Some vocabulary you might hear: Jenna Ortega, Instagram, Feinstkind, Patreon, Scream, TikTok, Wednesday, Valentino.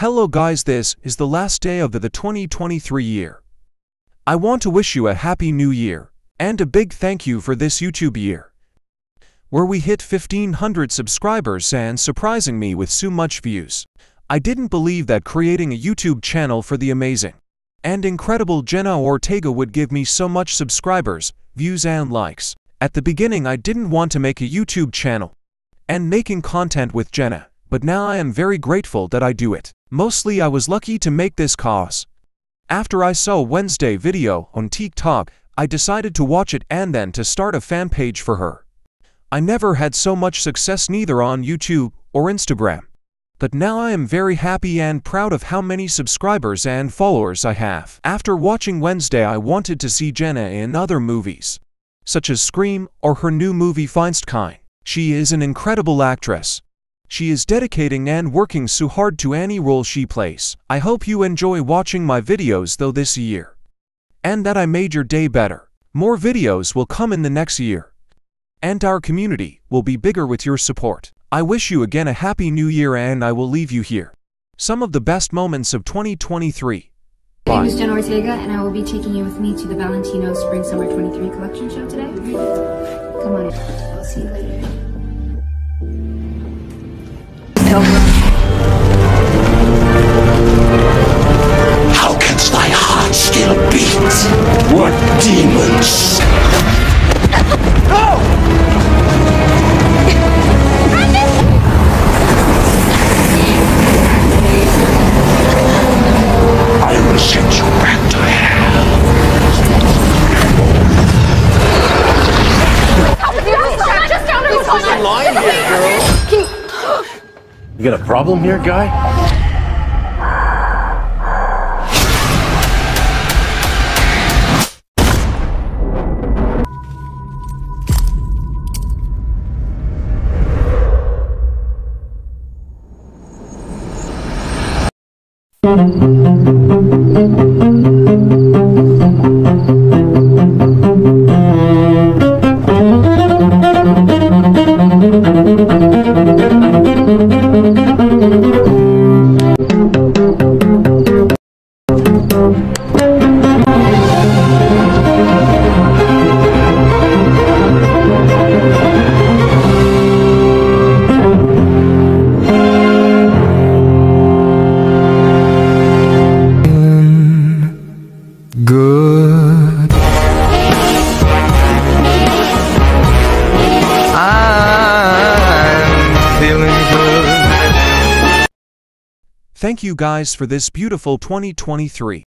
Hello guys, this is the last day of the 2023 year. I want to wish you a happy new year, and a big thank you for this YouTube year, where we hit 1500 subscribers and surprising me with so much views. I didn't believe that creating a YouTube channel for the amazing and incredible Jenna Ortega would give me so much subscribers, views and likes. At the beginning I didn't want to make a YouTube channel and making content with Jenna, but now I am very grateful that I do it. Mostly I was lucky to make this cause. After I saw Wednesday video on TikTok, I decided to watch it and then to start a fan page for her. I never had so much success neither on YouTube or Instagram, but now I am very happy and proud of how many subscribers and followers I have. After watching Wednesday I wanted to see Jenna in other movies, such as Scream or her new movie Feinstkind. She is an incredible actress. She is dedicating and working so hard to any role she plays. I hope you enjoy watching my videos though this year, and that I made your day better. More videos will come in the next year, and our community will be bigger with your support. I wish you again a happy new year, and I will leave you here. Some of the best moments of 2023. Bye. My name is Jenna Ortega, and I will be taking you with me to the Valentino Spring Summer 23 Collection Show today. Come on in. I'll see you later. How canst thy heart still beat? What demons? Oh! I will send you back to hell. There's a line here, girl. You got a problem here, guy? Thank you guys for this beautiful 2023.